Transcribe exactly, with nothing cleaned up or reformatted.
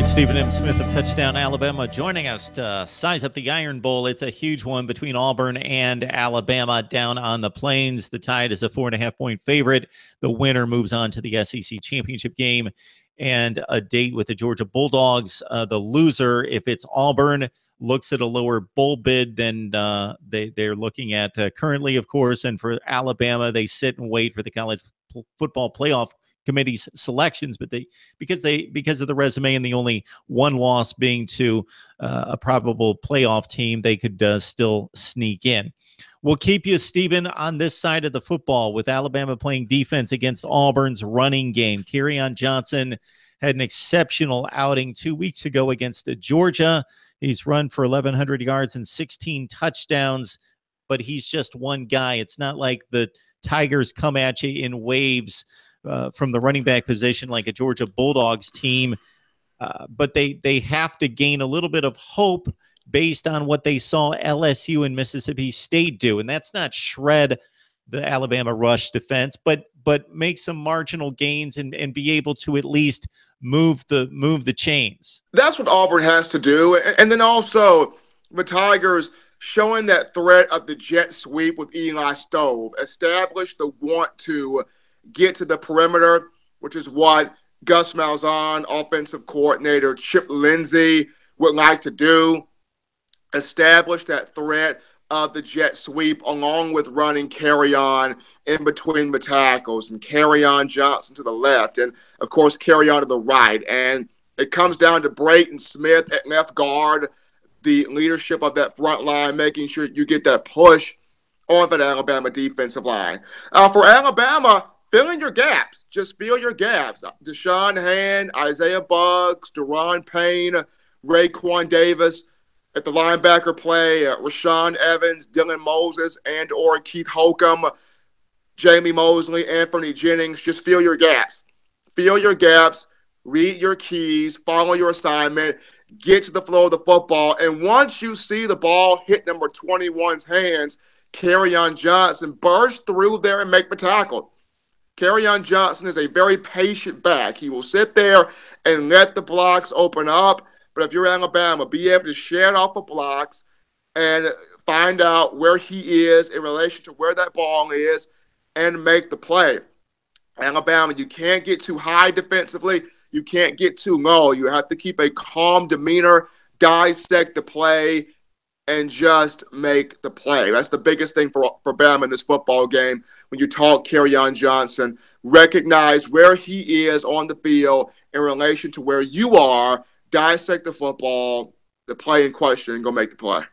right, Stephen M. Smith of Touchdown Alabama joining us to size up the Iron Bowl. It's a huge one between Auburn and Alabama down on the Plains. The Tide is a four and a half point favorite. The winner moves on to the S E C Championship game and a date with the Georgia Bulldogs. Uh, the loser, if it's Auburn, looks at a lower bowl bid than uh, they, they're looking at uh, currently, of course. And for Alabama, they sit and wait for the college football playoff committee's selections, but they because they because of the resume and the only one loss being to uh, a probable playoff team, they could uh, still sneak in. We'll keep you, Stephen, on this side of the football with Alabama playing defense against Auburn's running game. Kerryon Johnson had an exceptional outing two weeks ago against Georgia. He's run for eleven hundred yards and sixteen touchdowns, but he's just one guy. It's not like the Tigers come at you in waves Uh, from the running back position like a Georgia Bulldogs team, uh, but they they have to gain a little bit of hope based on what they saw L S U and Mississippi State do, and that's not shred the Alabama rush defense, but but make some marginal gains and, and be able to at least move the move the chains. That's what Auburn has to do, and, and then also the Tigers showing that threat of the jet sweep with Eli Stove, establish the want to get to the perimeter, which is what Gus Malzahn, offensive coordinator Chip Lindsey, would like to do. Establish that threat of the jet sweep along with running Kerryon in between the tackles and Kerryon Johnson to the left and, of course, Kerryon to the right. And it comes down to Braden Smith at left guard, the leadership of that front line, making sure you get that push off that Alabama defensive line. Uh, for Alabama, fill in your gaps. Just fill your gaps. Deshaun Hand, Isaiah Bugs, Daron Payne, Raquan Davis at the linebacker play, uh, Rashawn Evans, Dylan Moses, and or Keith Holcomb, Jamie Mosley, Anthony Jennings. Just fill your gaps. Fill your gaps. Read your keys. Follow your assignment. Get to the flow of the football. And once you see the ball hit number twenty-one's hands, Kerryon Johnson burst through there and make the tackle. Kerryon Johnson is a very patient back. He will sit there and let the blocks open up. But if you're Alabama, be able to shed off of blocks and find out where he is in relation to where that ball is and make the play. Alabama, you can't get too high defensively. You can't get too low. You have to keep a calm demeanor, dissect the play, and just make the play. That's the biggest thing for, for Bama in this football game. When you talk Kerryon Johnson, recognize where he is on the field in relation to where you are, dissect the football, the play in question, and go make the play.